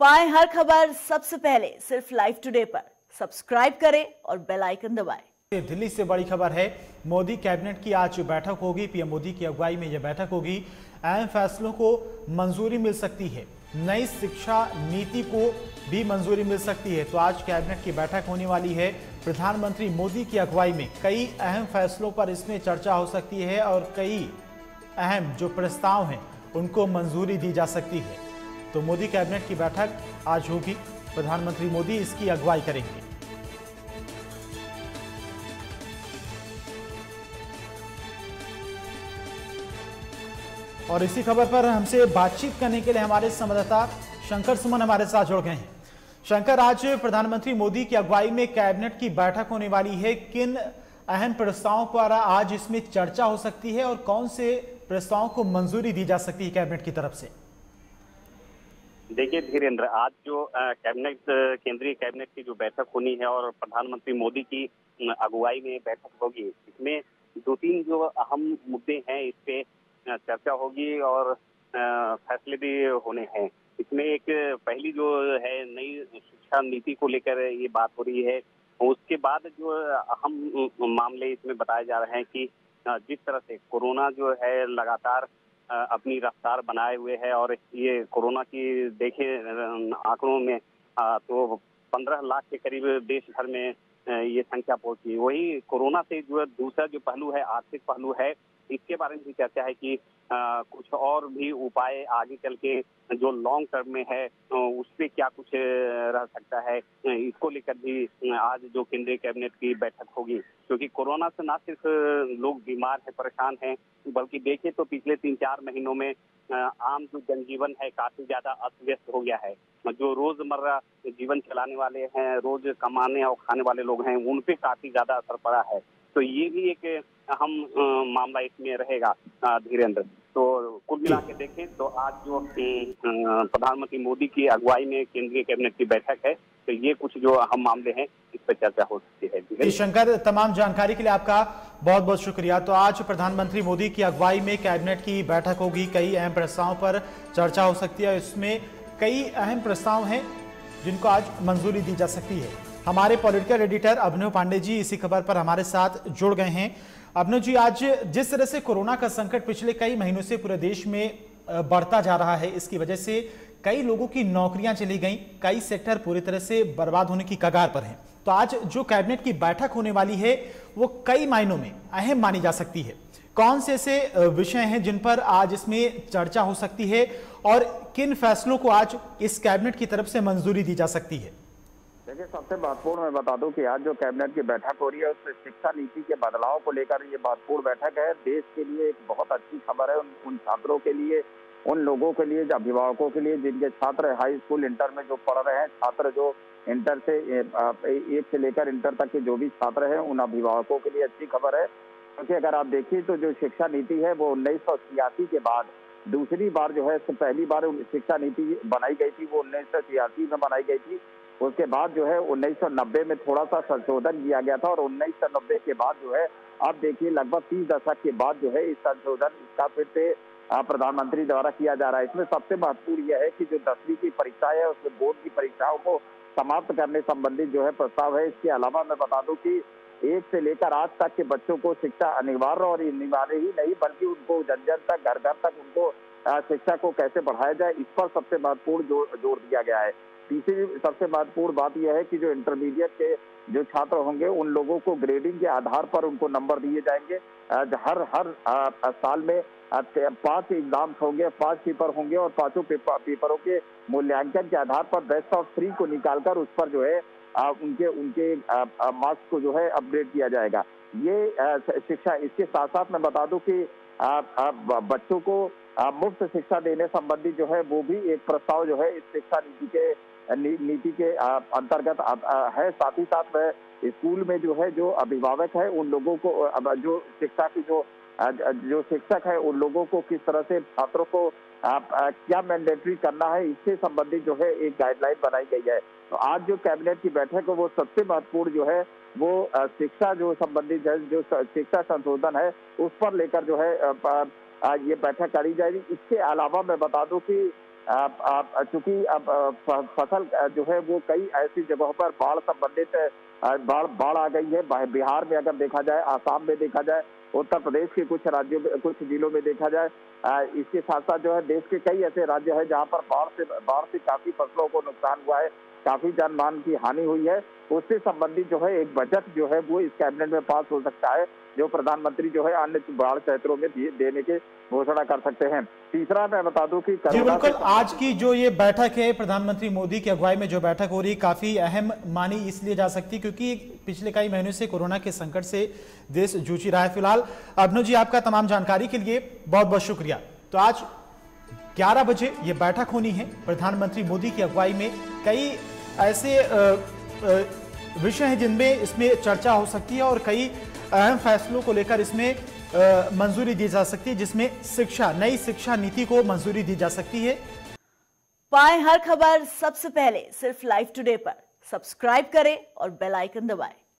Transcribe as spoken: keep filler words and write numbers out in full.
पाए हर खबर सबसे पहले सिर्फ लाइव टुडे पर। सब्सक्राइब करें और बेल आइकन दबाएं। दिल्ली से बड़ी खबर है, मोदी कैबिनेट की आज बैठक होगी। पीएम मोदी की अगुवाई में यह बैठक होगी। अहम फैसलों को मंजूरी मिल सकती है, नई शिक्षा नीति को भी मंजूरी मिल सकती है। तो आज कैबिनेट की बैठक होने वाली है। प्रधानमंत्री मोदी की अगुवाई में कई अहम फैसलों पर इसमें चर्चा हो सकती है और कई अहम जो प्रस्ताव हैं उनको मंजूरी दी जा सकती है। तो मोदी कैबिनेट की बैठक आज होगी, प्रधानमंत्री मोदी इसकी अगुवाई करेंगे। और इसी खबर पर हमसे बातचीत करने के लिए हमारे संवाददाता शंकर सुमन हमारे साथ जुड़ गए हैं। शंकर, आज प्रधानमंत्री मोदी की अगुवाई में कैबिनेट की बैठक होने वाली है। किन अहम प्रस्तावों पर आज इसमें चर्चा हो सकती है और कौन से प्रस्तावों को मंजूरी दी जा सकती है कैबिनेट की तरफ से? देखिए धीरेन्द्र, आज जो कैबिनेट केंद्रीय कैबिनेट की जो बैठक होनी है और प्रधानमंत्री मोदी की अगुवाई में बैठक होगी, इसमें दो तीन जो अहम मुद्दे हैं इस पे चर्चा होगी और फैसले भी होने हैं। इसमें एक पहली जो है नई शिक्षा नीति को लेकर ये बात हो रही है। उसके बाद जो अहम मामले इसमें बताए जा रहे हैं कि जिस तरह से कोरोना जो है लगातार अपनी रफ्तार बनाए हुए है और ये कोरोना की देखे आंकड़ों में तो पंद्रह लाख के करीब देश भर में ये संख्या पहुंची। वही कोरोना से जो दूसरा जो पहलू है आर्थिक पहलू है, इसके बारे में भी चर्चा है कि कुछ और भी उपाय आगे चल के जो लॉन्ग टर्म में है उस पर क्या कुछ रह सकता है, इसको लेकर भी आज जो केंद्रीय कैबिनेट की बैठक होगी। क्योंकि कोरोना से ना सिर्फ लोग बीमार हैं, परेशान हैं, बल्कि देखें तो पिछले तीन चार महीनों में आम जो जनजीवन है काफी ज्यादा अस्त व्यस्त हो गया है। जो रोजमर्रा जीवन चलाने वाले हैं, रोज कमाने और खाने वाले लोग हैं, उन पे काफी ज्यादा असर पड़ा है। तो ये भी एक अहम मामला इसमें रहेगा धीरेन्द्र। तो कुल मिला के देखें तो आज जो प्रधानमंत्री मोदी की अगुवाई में केंद्रीय कैबिनेट की बैठक है, तो ये कुछ जो अहम मामले हैं इस पर चर्चा हो सकती है। शंकर, तमाम जानकारी के लिए आपका बहुत बहुत शुक्रिया। तो आज प्रधानमंत्री मोदी की अगुवाई में कैबिनेट की बैठक होगी, कई अहम प्रस्तावों पर चर्चा हो सकती है। इसमें कई अहम प्रस्ताव हैं जिनको आज मंजूरी दी जा सकती है। हमारे पॉलिटिकल एडिटर अभिनव पांडे जी इसी खबर पर हमारे साथ जुड़ गए हैं। अभिनव जी, आज जिस तरह से कोरोना का संकट पिछले कई महीनों से पूरे देश में बढ़ता जा रहा है, इसकी वजह से कई लोगों की नौकरियां चली गईं, कई सेक्टर पूरी तरह से बर्बाद होने की कगार पर हैं। तो आज जो कैबिनेट की बैठक होने वाली है वो कई मायनों में अहम मानी जा सकती है। कौन से ऐसे विषय हैं जिन पर आज इसमें चर्चा हो सकती है और किन फैसलों को आज इस कैबिनेट की तरफ से मंजूरी दी जा सकती है? देखिए, सबसे महत्वपूर्ण मैं बता दूं कि आज जो कैबिनेट की बैठक हो रही है उसमें शिक्षा नीति के बदलाव को लेकर ये महत्वपूर्ण बैठक है। देश के लिए एक बहुत अच्छी खबर है, उन, उन छात्रों के लिए, उन लोगों के लिए, अभिभावकों के लिए जिनके छात्र हाई स्कूल इंटर में जो पढ़ रहे हैं, छात्र जो इंटर से एक से लेकर इंटर तक के जो भी छात्र हैं उन अभिभावकों के लिए अच्छी खबर है। क्योंकि अगर आप देखिए तो जो शिक्षा नीति है वो उन्नीस सौ छियासी के बाद दूसरी बार जो है, इससे पहली बार शिक्षा नीति बनाई गई थी वो उन्नीस सौ छियासी में बनाई गई थी। उसके बाद जो है उन्नीस सौ नब्बे में थोड़ा सा संशोधन किया गया था और उन्नीस सौ नब्बे के बाद जो है अब देखिए लगभग तीस दशक के बाद जो है इस संशोधन इसका फिर से प्रधानमंत्री द्वारा किया जा रहा है। इसमें सबसे महत्वपूर्ण यह है कि जो दसवीं की परीक्षा है उसमें बोर्ड की परीक्षाओं को समाप्त करने संबंधी जो है प्रस्ताव है। इसके अलावा मैं बता दूं कि एक से लेकर आज तक के बच्चों को शिक्षा अनिवार्य और अनिवार्य ही नहीं बल्कि उनको जन जन तक, घर घर तक उनको शिक्षा को कैसे बढ़ाया जाए इस पर सबसे महत्वपूर्ण जोर दिया गया है। तीसरी सबसे महत्वपूर्ण बात यह है कि जो इंटरमीडिएट के जो छात्र होंगे उन लोगों को ग्रेडिंग के आधार पर उनको नंबर दिए जाएंगे। हर हर साल में पांच एग्जाम्स होंगे, पांच पेपर होंगे और पांचों पेपर, पेपरों के मूल्यांकन के आधार पर बेस्ट ऑफ थ्री को निकालकर उस पर जो है उनके उनके मार्क्स को जो है अपग्रेड किया जाएगा। ये शिक्षा, इसके साथ साथ मैं बता दूं कि बच्चों को मुफ्त शिक्षा देने संबंधी जो है वो भी एक प्रस्ताव जो है इस शिक्षा नीति के नी, नीति के अंतर्गत है। साथ ही साथ स्कूल में जो है जो अभिभावक है उन लोगों को, जो शिक्षा की जो जो शिक्षक है उन लोगों को किस तरह से छात्रों को क्या मैंडेटरी करना है इससे संबंधित जो है एक गाइडलाइन बनाई गई है। तो आज जो कैबिनेट की बैठक है वो सबसे महत्वपूर्ण जो है वो शिक्षा जो संबंधित है, जो शिक्षा संशोधन है उस पर लेकर जो है ये बैठक करी जाएगी। इसके अलावा मैं बता दूं कि चूंकि अब फसल जो है वो कई ऐसी जगहों पर बाढ़ संबंधित बाढ़ बाढ़ आ गई है। बिहार में अगर देखा जाए, आसाम में देखा जाए, उत्तर प्रदेश के कुछ राज्यों में, कुछ जिलों में देखा जाए, इसके साथ साथ जो है देश के कई ऐसे राज्य हैं जहां पर बाढ़ से बाढ़ से काफी फसलों को नुकसान हुआ है, काफी जानमान की हानि हुई है। उससे संबंधित जो है एक बजट जो है वो इस कैबिनेट में पास हो सकता है, जो प्रधानमंत्री जो है अन्य बाढ़ क्षेत्रों में देने के घोषणा कर सकते हैं। तीसरा मैं बता दूं कि बिल्कुल आज की जो ये बैठक है, प्रधानमंत्री मोदी की अगुवाई में जो बैठक हो रही, काफी अहम मानी इसलिए जा सकती है क्योंकि पिछले कई महीनों से कोरोना के संकट से देश जूझ रहा है। फिलहाल अभिनव जी, आपका तमाम जानकारी के लिए बहुत बहुत शुक्रिया। तो आज ग्यारह बजे ये बैठक होनी है, प्रधानमंत्री मोदी की अगुवाई में कई ऐसे विषय हैं जिनमें इसमें चर्चा हो सकती है और कई अहम फैसलों को लेकर इसमें मंजूरी दी जा सकती है, जिसमें शिक्षा, नई शिक्षा नीति को मंजूरी दी जा सकती है। पाएं हर खबर सबसे पहले सिर्फ लाइव टुडे पर, सब्सक्राइब करें और बेल आइकन दबाएं।